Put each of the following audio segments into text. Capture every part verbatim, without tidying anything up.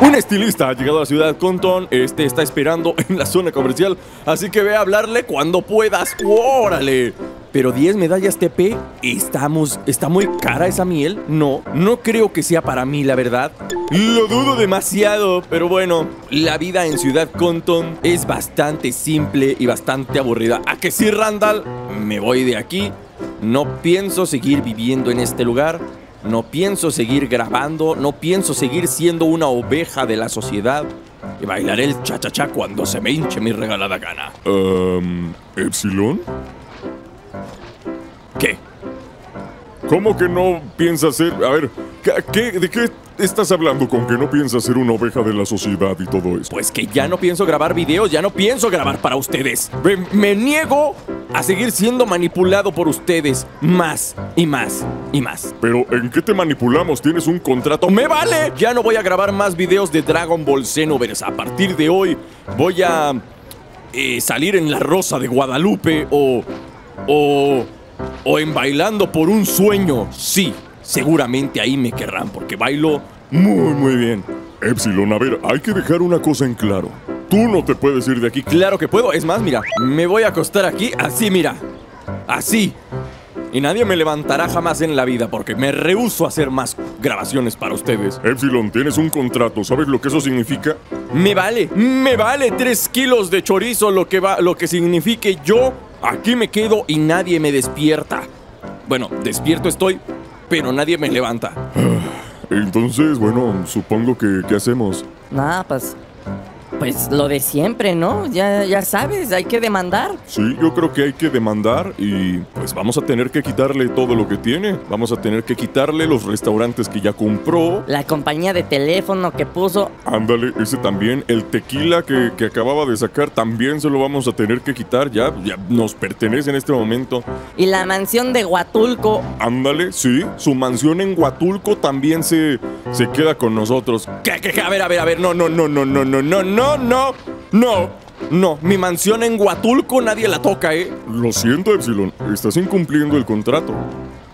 Un estilista ha llegado a Ciudad Contón. Este está esperando en la zona comercial, así que ve a hablarle cuando puedas. ¡Órale! Pero diez medallas T P, estamos, ¿está muy cara esa miel? No, no creo que sea para mí, la verdad. Lo dudo demasiado, pero bueno, la vida en Ciudad Contón es bastante simple y bastante aburrida. ¿A que sí, Randall? Me voy de aquí. No pienso seguir viviendo en este lugar. No pienso seguir grabando. No pienso seguir siendo una oveja de la sociedad. Y bailaré el cha-cha-cha cuando se me hinche mi regalada gana. Um, ¿Epsilon? ¿Qué? ¿Cómo que no piensas ser? A ver, ¿qué, ¿de qué estás hablando con que no piensas ser una oveja de la sociedad y todo eso? Pues que ya no pienso grabar videos, ya no pienso grabar para ustedes. Me, me niego a seguir siendo manipulado por ustedes más y más y más. ¿Pero en qué te manipulamos? ¿Tienes un contrato? ¡Me vale! Ya no voy a grabar más videos de Dragon Ball Xenoverse. A partir de hoy voy a eh, salir en La Rosa de Guadalupe o... o... o en Bailando por un Sueño. Sí, seguramente ahí me querrán porque bailo muy muy bien. Epsilon, a ver, hay que dejar una cosa en claro. Tú no te puedes ir de aquí. Claro que puedo, es más, mira, me voy a acostar aquí, así, mira, así. Y nadie me levantará jamás en la vida porque me rehúso a hacer más grabaciones para ustedes. Epsilon, tienes un contrato, ¿sabes lo que eso significa? Me vale, me vale tres kilos de chorizo lo que va, lo que signifique yo. Aquí me quedo y nadie me despierta. Bueno, despierto estoy, pero nadie me levanta. Entonces, bueno, supongo que... ¿qué hacemos? Nada, pues... pues lo de siempre, ¿no? Ya, ya sabes, hay que demandar. Sí, yo creo que hay que demandar y pues vamos a tener que quitarle todo lo que tiene. Vamos a tener que quitarle los restaurantes que ya compró. La compañía de teléfono que puso. Ándale, ese también. El tequila que, que acababa de sacar también se lo vamos a tener que quitar. Ya, ya nos pertenece en este momento. Y la mansión de Huatulco. Ándale, sí. Su mansión en Huatulco también se, se queda con nosotros. ¿Qué, qué, qué? A ver, a ver, a ver. No, no, no, no, no, no, no, no. No, no, no, no, mi mansión en Huatulco nadie la toca, ¿eh? Lo siento, Epsilon, estás incumpliendo el contrato.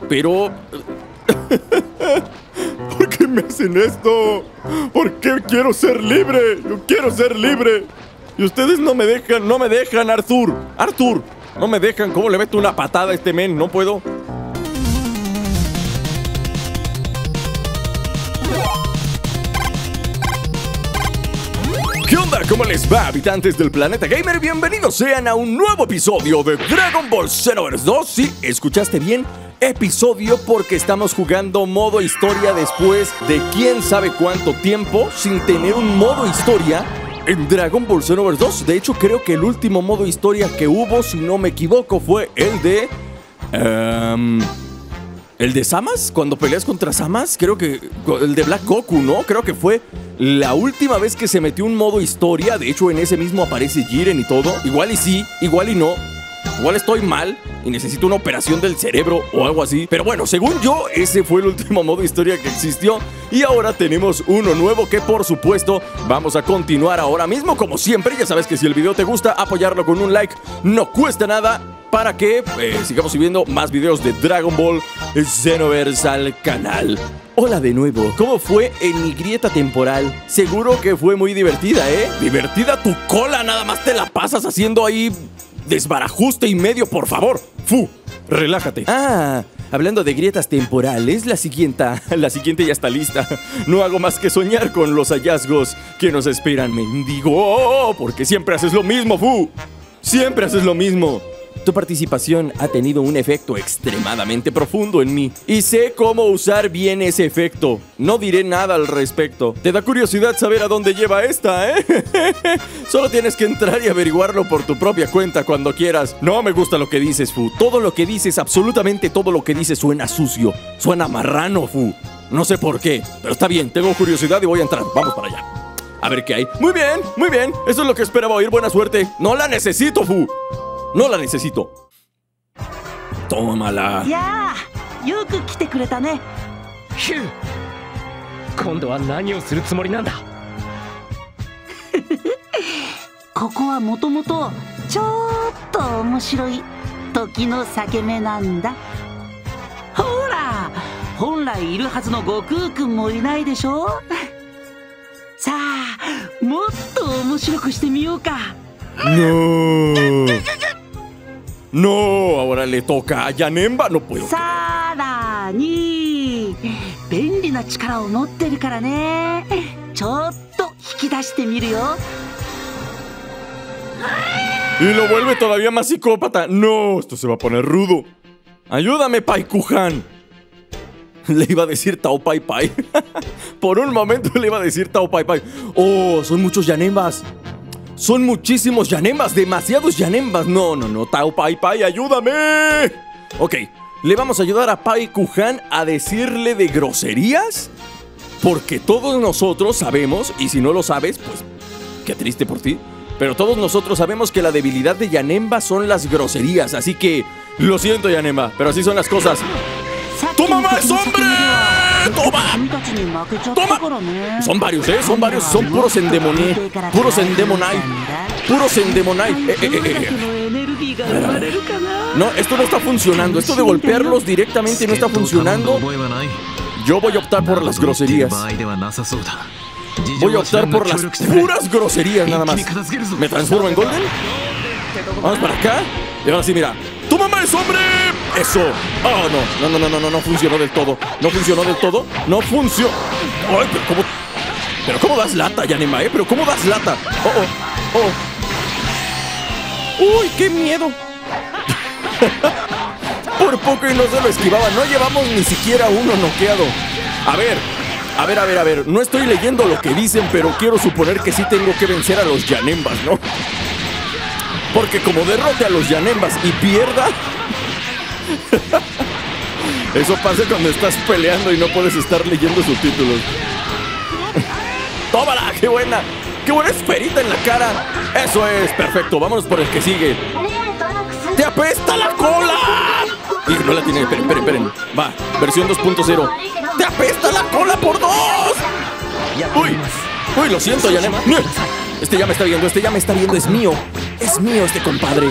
Pero... ¿por qué me hacen esto? ¿Por qué quiero ser libre? Yo quiero ser libre. Y ustedes no me dejan, no me dejan, Arthur. Arthur, no me dejan. ¿Cómo le meto una patada a este men? No puedo. ¿Qué onda? ¿Cómo les va, habitantes del planeta gamer? Bienvenidos sean a un nuevo episodio de Dragon Ball Xenoverse dos. Sí, escuchaste bien, episodio, porque estamos jugando modo historia después de quién sabe cuánto tiempo sin tener un modo historia en Dragon Ball Xenoverse dos. De hecho, creo que el último modo historia que hubo, si no me equivoco, fue el de... Um, el de Zamas, cuando peleas contra Zamas. Creo que... el de Black Goku, ¿no? Creo que fue... la última vez que se metió un modo historia. De hecho, en ese mismo aparece Jiren y todo. Igual y sí, igual y no. Igual estoy mal y necesito una operación del cerebro o algo así. Pero bueno, según yo, ese fue el último modo historia que existió. Y ahora tenemos uno nuevo que, por supuesto, vamos a continuar ahora mismo. Como siempre, ya sabes que si el video te gusta, apoyarlo con un like no cuesta nada, para que eh, sigamos subiendo más videos de Dragon Ball Xenoverse al canal. Hola de nuevo, ¿cómo fue en mi grieta temporal? Seguro que fue muy divertida, ¿eh? Divertida tu cola, nada más te la pasas haciendo ahí desbarajuste y medio, por favor. Fu, relájate. Ah, hablando de grietas temporales, la siguiente, la siguiente ya está lista. No hago más que soñar con los hallazgos que nos esperan, mendigo. Porque siempre haces lo mismo, Fu. Siempre haces lo mismo. Tu participación ha tenido un efecto extremadamente profundo en mí y sé cómo usar bien ese efecto. No diré nada al respecto. Te da curiosidad saber a dónde lleva esta, ¿eh? Solo tienes que entrar y averiguarlo por tu propia cuenta cuando quieras. No me gusta lo que dices, Fu. Todo lo que dices, absolutamente todo lo que dices suena sucio. Suena marrano, Fu. No sé por qué, pero está bien. Tengo curiosidad y voy a entrar. Vamos para allá. A ver qué hay. Muy bien, muy bien. Eso es lo que esperaba oír. Buena suerte. No la necesito, Fu. No la necesito. Tómala. Ya, yoku kite kureta ne. Hu. Kondo wa nani o suru tsumori nan da? Koko wa motomoto chotto omoshiroi toki no sakeme nan da. Hora, honrai iru hazu no Goku kun mo inai desho. さあ、もっと面白くしてみようか。No. No, ahora le toca a Janemba, no puedo. Sada ni. Benri na chikara o motteru kara ne. Chotto hikidashite miru yo. Y lo vuelve todavía más psicópata. No, esto se va a poner rudo. Ayúdame, Paikuhan. Le iba a decir Tao Pai Pai. Por un momento le iba a decir Tao Pai Pai. Oh, son muchos Janembas. Son muchísimos Janembas, demasiados Janembas. No, no, no, Tao Pai Pai, ayúdame. Ok, le vamos a ayudar a Paikuhan a decirle de groserías, porque todos nosotros sabemos, y si no lo sabes, pues qué triste por ti, pero todos nosotros sabemos que la debilidad de Janemba son las groserías. Así que, lo siento, Janemba, pero así son las cosas. ¡Toma más, hombre! ¡Toma! ¡Toma! Son varios, ¿eh? Son varios. Son puros endemonai. Puros endemonai. Puros endemonai. Eh, eh, eh, eh. No, esto no está funcionando. Esto de golpearlos directamente no está funcionando. Yo voy a optar por las groserías. Voy a optar por las puras groserías, nada más. ¿Me transformo en Golden? Vamos para acá. Y ahora sí, mira. ¡Tu mamá es hombre! ¡Eso! ¡Oh, no! No, no, no, no, no funcionó del todo. No funcionó del todo. No funcionó. ¡Ay, pero cómo! Pero cómo das lata, Janemba, ¿eh? Pero cómo das lata. ¡Oh, oh! ¡Oh! ¡Uy, qué miedo! Por poco y no se lo esquivaba. No llevamos ni siquiera uno noqueado. A ver. A ver, a ver, a ver, no estoy leyendo lo que dicen, pero quiero suponer que sí tengo que vencer a los Janembas, ¿no? Porque como derrote a los Janembas y pierda... Eso pasa cuando estás peleando y no puedes estar leyendo subtítulos. ¡Tómala! ¡Qué buena! ¡Qué buena esperita en la cara! ¡Eso es! ¡Perfecto! ¡Vámonos por el que sigue! ¡Te apesta la cola! Y no la tiene... Esperen, esperen, esperen. Va, versión dos punto cero. ¡Te apesta la cola por dos! ¡Uy! ¡Uy, lo siento, Janemba! Este ya me está viendo, este ya me está viendo. Es mío. Es mío este compadre.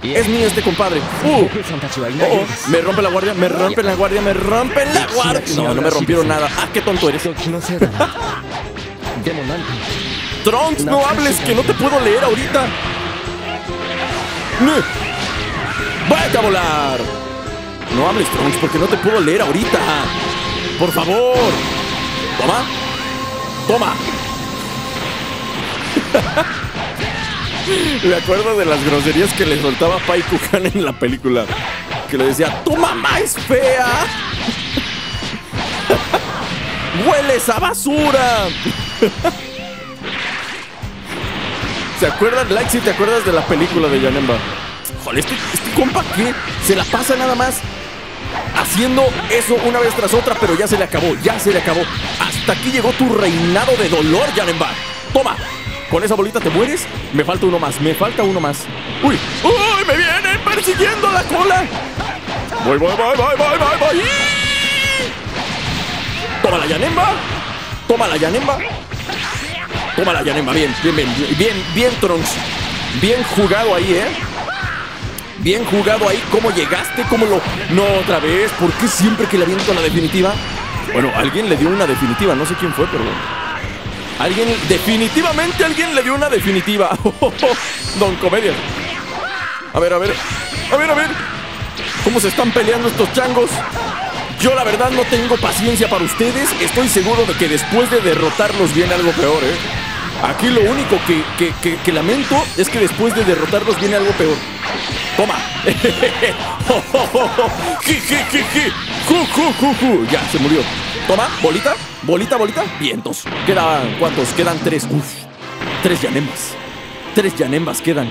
Es mío este compadre. ¡Uh! Oh, oh. Me rompe la guardia, me rompe la guardia, me rompe la guardia. No, no me rompieron nada. ¡Ah, qué tonto eres! Trunks, no hables, que no te puedo leer ahorita. ¡Vaya a volar! No hables, Trunks, porque no te puedo leer ahorita. ¡Por favor! ¡Toma! ¡Toma! Me acuerdo de las groserías que le soltaba Paikuhan en la película. Que le decía, ¡tu mamá es fea! ¡Hueles a basura! ¿Se acuerdan, like, si te acuerdas de la película de Janemba? Joder, este, este compa que se la pasa nada más haciendo eso una vez tras otra, pero ya se le acabó, ya se le acabó. Hasta aquí llegó tu reinado de dolor, Janemba. Toma, con esa bolita te mueres. Me falta uno más, me falta uno más. ¡Uy! ¡Uy! ¡Me vienen persiguiendo la cola! ¡Voy, voy, voy, voy, voy, voy, voy! ¡Toma la Janemba! ¡Toma la Janemba! ¡Toma la Janemba! Bien, bien, bien, bien, bien, Trunks. Bien jugado ahí, ¿eh? Bien jugado ahí, ¿cómo llegaste? ¿Cómo lo...? No, otra vez, ¿por qué siempre que le aviento la definitiva? Bueno, alguien le dio una definitiva, no sé quién fue, pero... Alguien, definitivamente alguien le dio una definitiva. Oh, oh, oh. Don Comedia. A ver, a ver, a ver, a ver. ¿Cómo se están peleando estos changos? Yo la verdad no tengo paciencia para ustedes. Estoy seguro de que después de derrotarlos viene algo peor, ¿eh? Aquí lo único que, que, que, que lamento es que después de derrotarlos viene algo peor. ¡Toma! Ya, se murió. Toma, bolita, bolita, bolita. Vientos. Quedan, ¿cuántos? Quedan tres. Uf, tres Janembas. Tres Janembas quedan.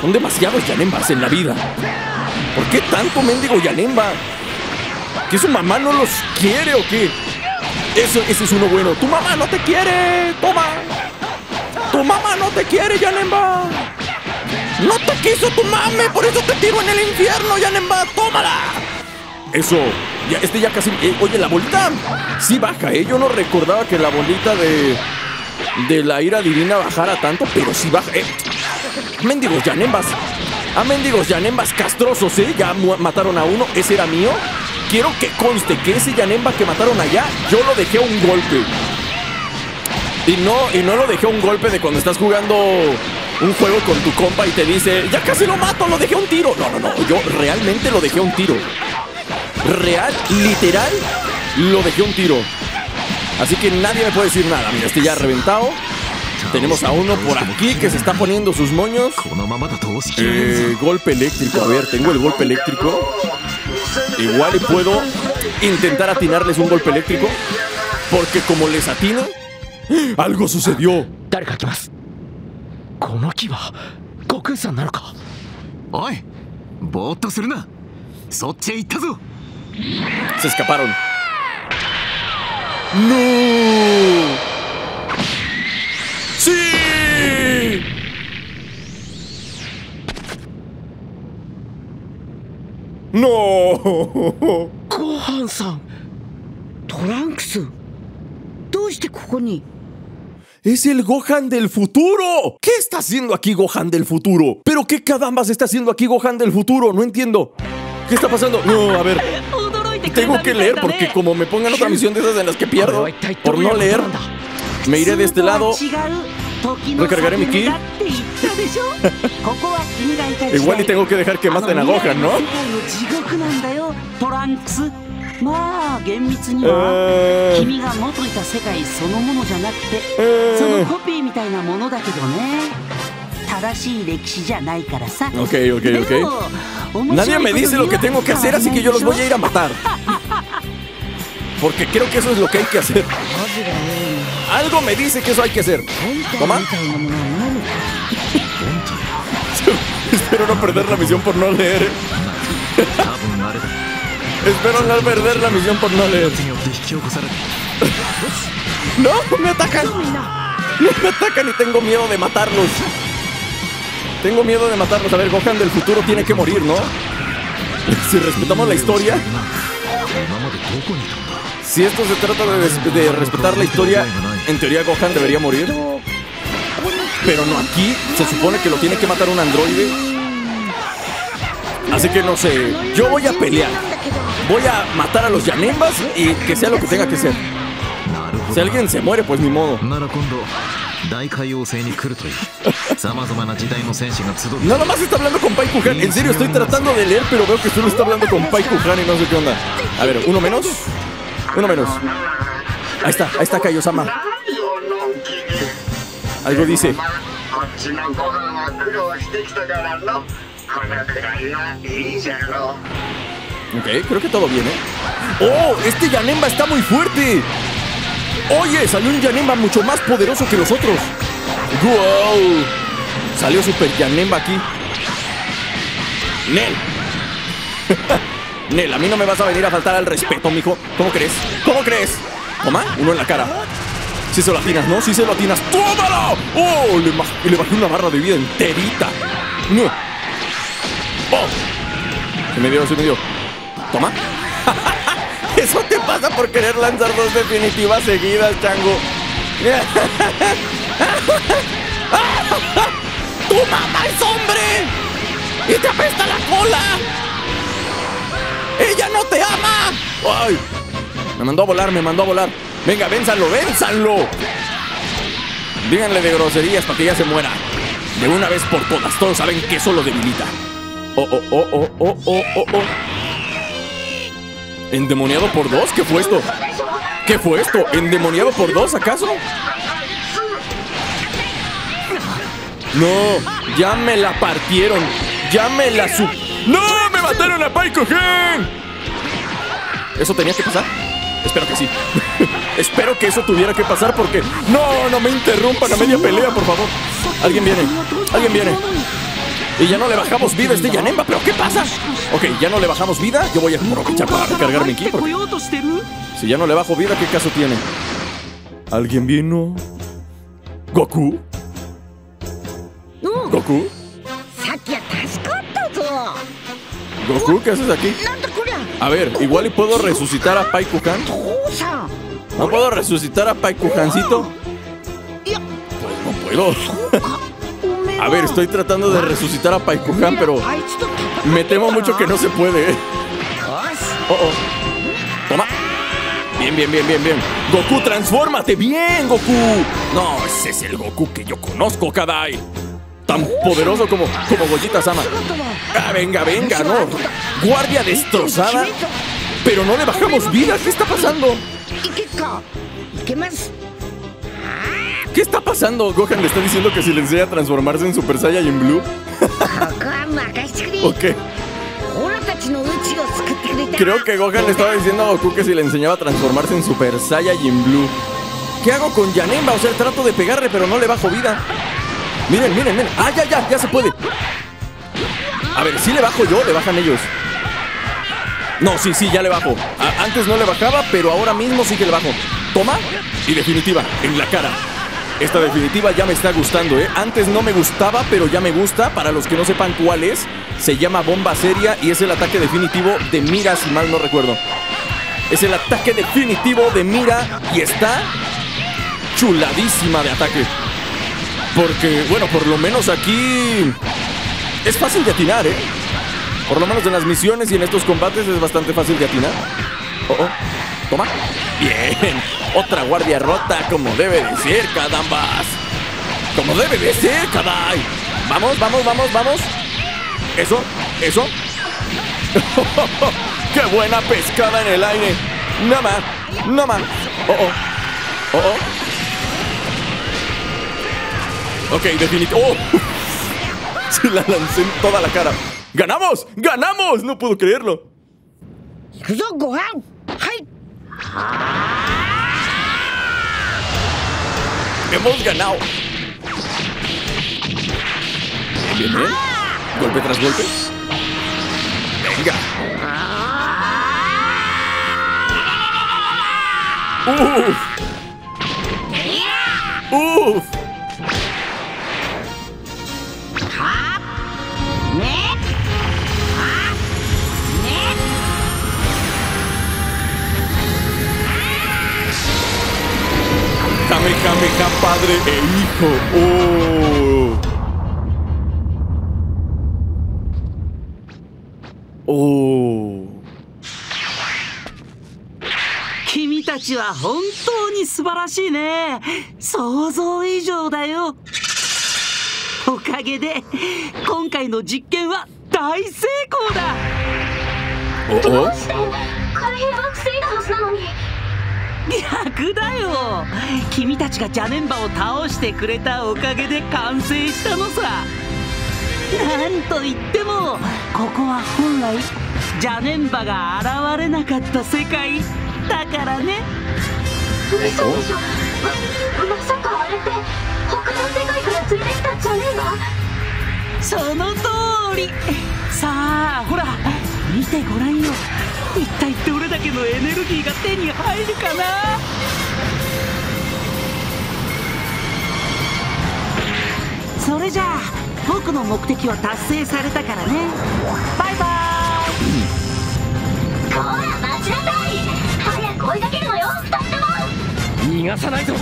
Son demasiados Janembas en la vida. ¿Por qué tanto mendigo Janemba? ¿Que su mamá no los quiere o qué? Eso, ese es uno bueno. ¡Tu mamá no te quiere! ¡Toma! ¡Tu mamá no te quiere, Janemba! ¡No te quiso tu mame! ¡Por eso te tiro en el infierno, Janemba! ¡Tómala! Eso, ya, este ya casi... Eh, oye, la bolita sí baja, ¿eh? Yo no recordaba que la bolita de... De la ira divina bajara tanto, pero sí baja, ¿eh? ¡Mendigos Janembas! ¡Ah, mendigos Janembas castrosos, eh! Ya mataron a uno, ese era mío. Quiero que conste que ese Janemba que mataron allá, yo lo dejé a un golpe. Y no, y no lo dejé a un golpe de cuando estás jugando un juego con tu compa y te dice, ya casi lo mato, lo dejé a un tiro. No, no, no, yo realmente lo dejé a un tiro. Real, literal, lo dejé a un tiro. Así que nadie me puede decir nada. Mira, este ya reventado. Tenemos a uno por aquí que se está poniendo sus moños. Eh, golpe eléctrico. A ver, tengo el golpe eléctrico. Igual puedo intentar atinarles un golpe eléctrico. Porque como les atino, algo sucedió. Se escaparon. ¡No! ¡Sí! ¡No! Gohan-san, Trunks, ¿dónde está aquí? ¡Es el Gohan del futuro! ¿Qué está haciendo aquí Gohan del futuro? ¿Pero qué carambas está haciendo aquí Gohan del futuro? No entiendo. ¿Qué está pasando? No, a ver. Tengo que leer porque como me pongan otra misión de esas en las que pierdo por no leer, me iré de este lado. Recargaré mi ki. Igual y tengo que dejar que maten a Gohan, ¿no? Ok, ok, ok. Nadie me dice lo que tengo que hacer, así que yo los voy a ir a matar. Porque creo que eso es lo que hay que hacer. Algo me dice que eso hay que hacer. ¿Toma? Espero no perder la misión por no leer. Espero no perder la misión por no leer. ¡No! ¡Me atacan! ¡Me atacan y tengo miedo de matarlos! Tengo miedo de matarlos. A ver, Gohan del futuro tiene que morir, ¿no? Si respetamos la historia... Si esto se trata de, de respetar la historia, en teoría Gohan debería morir. Pero no aquí. Se supone que lo tiene que matar un androide. Así que no sé. Yo voy a pelear. Voy a matar a los Janembas y que sea lo que tenga que ser. Si alguien se muere, pues ni modo. Nada más está hablando con Paikuhan. En serio, estoy tratando de leer, pero veo que solo está hablando con Paikuhan y no sé qué onda. A ver, uno menos. Uno menos. Ahí está, ahí está Kaiosama. Algo dice. Ok, creo que todo bien, ¿eh? ¡Oh! Este Janemba está muy fuerte. Oye, salió un Janemba mucho más poderoso que los otros. ¡Wow! Salió Super Janemba aquí. ¡Nel! Nel, a mí no me vas a venir a faltar al respeto, mijo. ¿Cómo crees? ¿Cómo crees? Toma, uno en la cara. Si se lo atinas, ¿no? Si se lo atinas. ¡Tómalo! ¡Oh! Le, baj le bajé una barra de vida enterita. ¡No! ¡Oh! Se me dio, se me dio. Toma. Eso te pasa por querer lanzar dos definitivas seguidas, chango. ¡Tu mamá es hombre! ¡Y te apesta la cola! ¡Ella no te ama! ¡Ay! Me mandó a volar, me mandó a volar. Venga, vénzalo, vénzalo. Díganle de groserías para que ya se muera. De una vez por todas, todos saben que eso lo debilita. Oh, oh, oh, oh, oh, oh, oh, oh. ¿Endemoniado por dos? ¿Qué fue esto? ¿Qué fue esto? ¿Endemoniado por dos, acaso? No, ya me la partieron. Ya me la su... ¡No! ¡Mataron a Paikuhan! ¿Eso tenía que pasar? Espero que sí. Espero que eso tuviera que pasar porque... ¡No! ¡No me interrumpan a media pelea, por favor! Alguien viene. Alguien viene. Y ya no le bajamos vida a este Janemba. ¿Pero qué pasa? Ok, ya no le bajamos vida. Yo voy a aprovechar para recargarme aquí porque... Si ya no le bajo vida, ¿qué caso tiene? ¿Alguien vino? ¿Goku? ¿Goku? Goku, ¿qué haces aquí? A ver, igual y puedo resucitar a Paikuhan. ¿No puedo resucitar a Paikuhancito? Pues no puedo. A ver, estoy tratando de resucitar a Paikuhan, pero me temo mucho que no se puede. Oh, oh. Toma. Bien, bien, bien, bien, bien. Goku, transfórmate. Bien, Goku. No, ese es el Goku que yo conozco, Kadai. Tan poderoso como, como Gogeta-sama. Ah, venga, venga, no. Guardia destrozada. Pero no le bajamos vida. ¿Qué está pasando? ¿Qué más? ¿Qué está pasando? Gohan le está diciendo que si le enseña a transformarse en Super Saiyan Blue. Ok. Creo que Gohan le estaba diciendo a Goku que si le enseñaba a transformarse en Super Saiyan Blue. ¿Qué hago con Janemba? O sea, trato de pegarle, pero no le bajo vida. Miren, miren, miren. Ah, ya, ya, ya se puede. A ver, si le bajo yo, le bajan ellos. No, sí, sí, ya le bajo. A antes no le bajaba, pero ahora mismo sí que le bajo. Toma y definitiva, en la cara. Esta definitiva ya me está gustando, ¿eh? Antes no me gustaba, pero ya me gusta. Para los que no sepan cuál es, se llama Bomba Seria y es el ataque definitivo de Mira, si mal no recuerdo. Es el ataque definitivo de Mira y está chuladísima de ataque. Porque, bueno, por lo menos aquí es fácil de atinar, ¿eh? Por lo menos en las misiones y en estos combates es bastante fácil de atinar. Oh, oh. Toma. Bien. Otra guardia rota, como debe de ser, Kadambas. Como debe de ser, Kadai. Vamos, vamos, vamos, vamos. Eso, eso. ¡Qué buena pescada en el aire! No más, no más. Oh, oh. Oh, oh. Ok, definitivo. Oh. Se la lancé en toda la cara. ¡Ganamos! ¡Ganamos! No puedo creerlo. Hemos ganado. Bien, bien. Golpe tras golpe. Venga. Uf. Uf. Kamehameha, padre e hijo. Oh. Oh. Oh. 逆だよ。君たちがジャネンバを倒してくれたおかげで完成したのさ。なんといってもここは本来ジャネンバが現れなかった世界だからね。嘘でしょ。まさかあれって他の世界から連れてきたジャネンバ？その通り。さあ、ほら見てごらんよ。 一体どれだけのエネルギーが手に入るかな。それじゃあ僕の目的は達成されたからね。バイバイ。こら待ちなさい。早く追いかけるのよふたつとも。逃がさないぞ。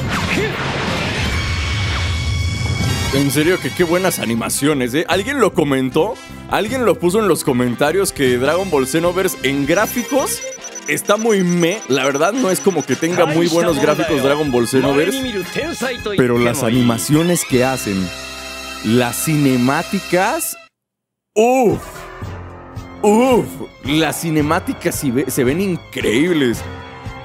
En serio que qué buenas animaciones, ¿eh? ¿Alguien lo comentó? ¿Alguien lo puso en los comentarios que Dragon Ball Xenoverse en gráficos está muy meh? La verdad no es como que tenga muy buenos gráficos Dragon Ball Xenoverse, pero las animaciones que hacen, las cinemáticas... ¡Uf! ¡Uf! Las cinemáticas se ven increíbles.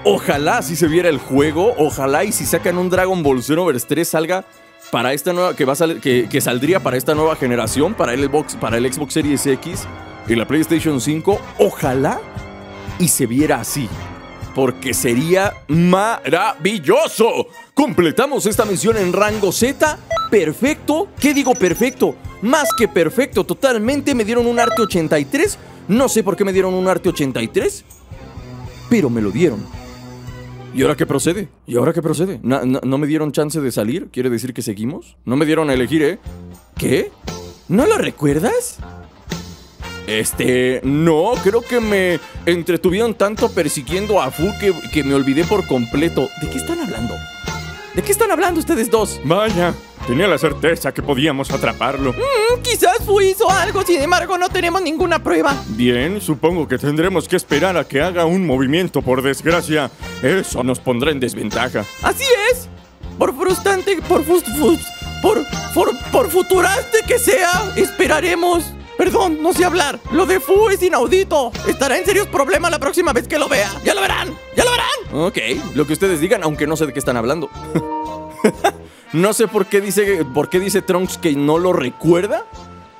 Ojalá si se viera el juego, ojalá y si sacan un Dragon Ball Xenoverse tres salga... Para esta nueva, que, va a sal, que, que saldría para esta nueva generación, para el, Xbox, para el Xbox Series X y la PlayStation cinco, ojalá y se viera así, porque sería maravilloso. Completamos esta misión en rango Z, perfecto. ¿Qué digo perfecto? Más que perfecto, totalmente. Me dieron un arte ochenta y tres, no sé por qué me dieron un arte ochenta y tres, pero me lo dieron. ¿Y ahora qué procede? ¿Y ahora qué procede? ¿No, no, no me dieron chance de salir? ¿Quiere decir que seguimos? No me dieron a elegir, ¿eh? ¿Qué? ¿No lo recuerdas? Este... No, creo que me entretuvieron tanto persiguiendo a Fu que, que me olvidé por completo. ¿De qué están hablando? ¿De qué están hablando ustedes dos? Vaya, Tenía la certeza que podíamos atraparlo. Mm, quizás Fu hizo algo, sin embargo no tenemos ninguna prueba. Bien, supongo que tendremos que esperar a que haga un movimiento, por desgracia. Eso nos pondrá en desventaja. Así es. Por frustrante, por fust, fust, por, por, por futurante que sea, esperaremos. Perdón, no sé hablar. Lo de Fu es inaudito. Estará en serios problemas la próxima vez que lo vea. ¡Ya lo verán! ¡Ya lo verán! Ok, lo que ustedes digan, aunque no sé de qué están hablando. No sé por qué dice, por qué dice Trunks que no lo recuerda.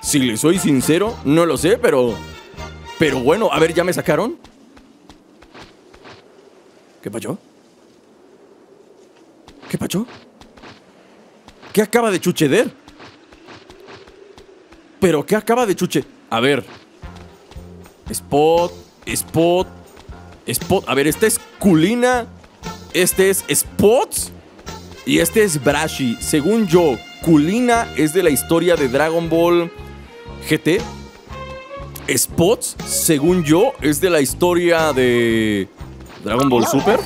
Si le soy sincero, no lo sé, pero... Pero bueno, a ver, ¿ya me sacaron? ¿Qué pasó? ¿Qué pasó? ¿Qué acaba de chucheder? ¿Pero qué acaba de chuche? A ver. Spot, Spot, Spot. A ver, este es Kulina, este es Spots y este es Brashi. Según yo, Kulina es de la historia de Dragon Ball G T. Spots, según yo, es de la historia de Dragon Ball Super.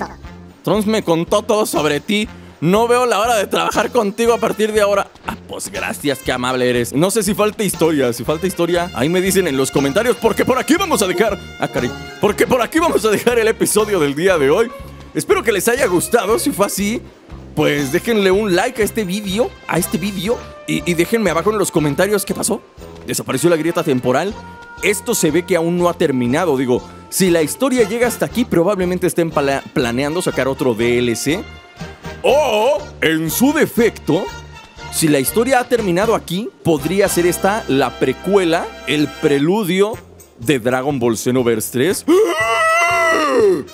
Trunks me contó todo sobre ti. No veo la hora de trabajar contigo a partir de ahora. Ah, pues gracias, qué amable eres. No sé si falta historia, si falta historia, ahí me dicen en los comentarios, porque por aquí vamos a dejar... Ah, cari... Porque por aquí vamos a dejar el episodio del día de hoy. Espero que les haya gustado, si fue así, pues déjenle un like a este vídeo, a este vídeo, y, y déjenme abajo en los comentarios qué pasó. ¿Desapareció la grieta temporal? Esto se ve que aún no ha terminado, digo, si la historia llega hasta aquí, probablemente estén planeando sacar otro D L C. O, en su defecto, si la historia ha terminado aquí, podría ser esta la precuela, el preludio de Dragon Ball Xenoverse tres.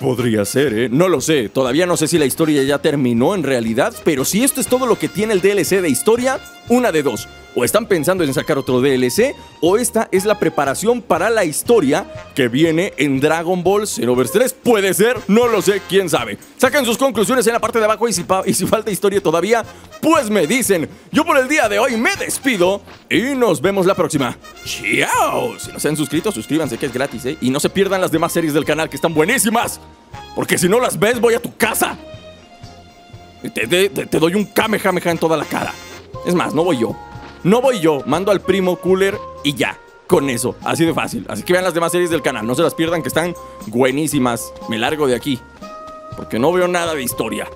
Podría ser, ¿eh? No lo sé. Todavía no sé si la historia ya terminó en realidad, pero si esto es todo lo que tiene el D L C de historia, una de dos. O están pensando en sacar otro D L C, o esta es la preparación para la historia que viene en Dragon Ball Xenoverse tres. Puede ser, no lo sé, quién sabe. Saquen sus conclusiones en la parte de abajo y si, y si falta historia todavía, pues me dicen. Yo por el día de hoy me despido y nos vemos la próxima. ¡Chao! Si no se han suscrito, suscríbanse que es gratis, ¿eh? Y no se pierdan las demás series del canal que están buenísimas. Porque si no las ves, voy a tu casa. Te, te, te doy un Kamehameha en toda la cara. Es más, no voy yo. No voy yo, mando al primo Cooler y ya, con eso, así de fácil. Así que vean las demás series del canal, no se las pierdan que están buenísimas. Me largo de aquí, porque no veo nada de historia.